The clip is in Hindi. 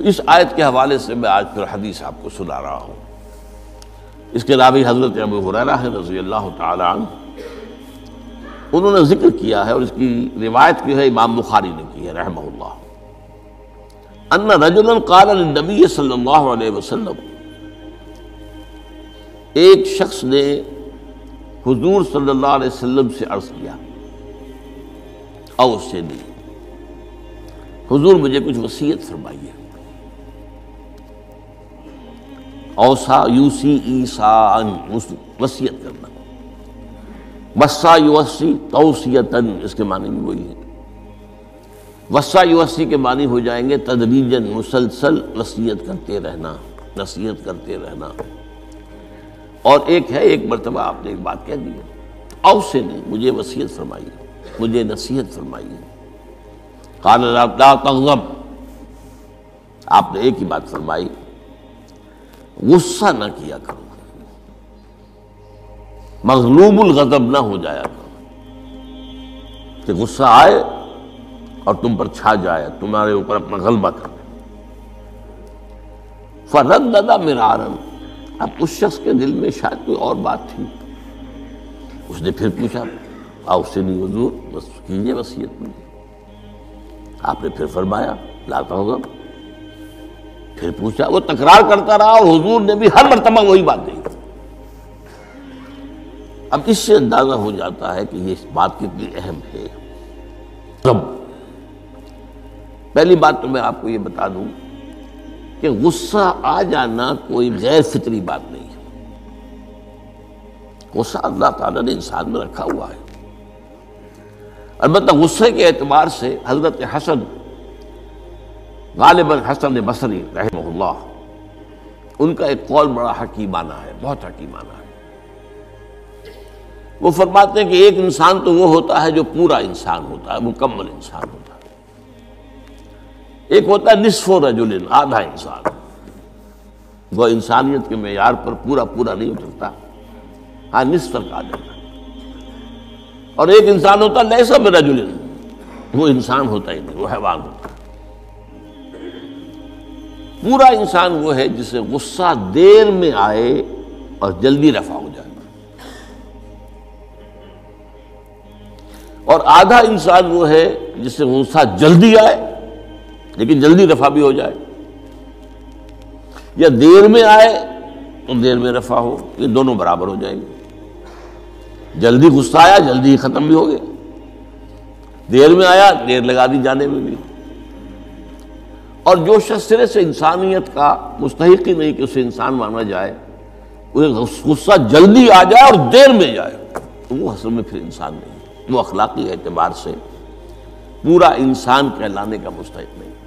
तो इस आयत के हवाले से मैं आज फिर हदीस आपको सुना रहा हूँ। इसके रावी हजरत अबू हुरैरा रज़ियल्लाहु ताला अन्हु, उन्होंने जिक्र किया है और इसकी रिवायत की है इमाम बुखारी ने की है रहमहुल्लाह, अन्ना रजुलन क़ाल लिन्नबी सल्लल्लाहु अलैहि वसल्लम, एक शख्स ने हुजूर सल्लल्लाहु अलैहि वसल्लम से अर्ज़ किया और उससे नहीं, हुजूर मुझे कुछ वसीयत फरमाइए। औसा यूसी ईसा वसीयत करना, वसा युवसी तौसियतन, इसके मानी भी वही है। वसा युवसी के मानी हो जाएंगे तदरीजन, मुसलसल वसीयत करते रहना, नसीहत करते रहना। और एक है, एक मरतबा आपने एक बात कह दी है, औसे ने मुझे वसीयत फरमाइए, मुझे नसीहत फरमाइए। क़ाला ला तग़ज़ब, आपने एक ही बात फरमाई, गुस्सा ना किया करो, मग़लूबुल ग़ज़ब ना हो जाया करो कि गुस्सा आए और तुम पर छा जाए, तुम्हारे ऊपर अपना ग़लबा कर। फ़रद्ददा मिरारन, अब उस शख्स के दिल में शायद कोई और बात थी, उसने फिर पूछा आओ उससे नहीं हुज़ूर बस कीजिए वसीयत मुझे। आपने फिर फरमाया लाता होगा, फिर पूछा, वो तकरार करता रहा और हुजूर ने भी हर मरतबा वही बात कही। अब इससे अंदाजा हो जाता है कि ये बात कितनी अहम है। तब पहली बात तो मैं आपको ये बता दूं कि गुस्सा आ जाना कोई गैर फितरी बात नहीं है। गुस्सा अल्लाह ताला ने इंसान में रखा हुआ है। अलबत्ता गुस्से के एतबार से हजरत हसन ग़ालिब हसन बसनी रहमहुल्लाह, उनका एक कौल बड़ा हकीमाना है, बहुत हकीमाना है। वो फरमाते हैं कि एक इंसान तो वो होता है जो पूरा इंसान होता है, मुकम्मल इंसान होता है, एक होता है निस्फ़ो रजुलिन, आधा इंसान। वह इंसानियत के मेयार पर पूरा पूरा नहीं उतरता, हाँ निस्फ़ तक आ जाता। और एक इंसान होता लैसा बिरजुलिन, वो इंसान होता ही नहीं, वो हैवान होता। पूरा इंसान वो है जिसे गुस्सा देर में आए और जल्दी रफा हो जाए, और आधा इंसान वो है जिसे गुस्सा जल्दी आए लेकिन जल्दी रफा भी हो जाए, या देर में आए तो देर में रफा हो, ये दोनों बराबर हो जाएंगे। जल्दी गुस्सा आया जल्दी ख़त्म भी हो गया, देर में आया देर लगा दी जाने में भी। और जो शख्स सिरे से इंसानियत का मुस्तहिक ही नहीं कि उसे इंसान माना जाए, उसे गुस्सा जल्दी आ जाए और देर में जाए, तो वो असल में फिर इंसान नहीं, वो अखलाकी एतबार से पूरा इंसान कहलाने का मुस्तहिक नहीं।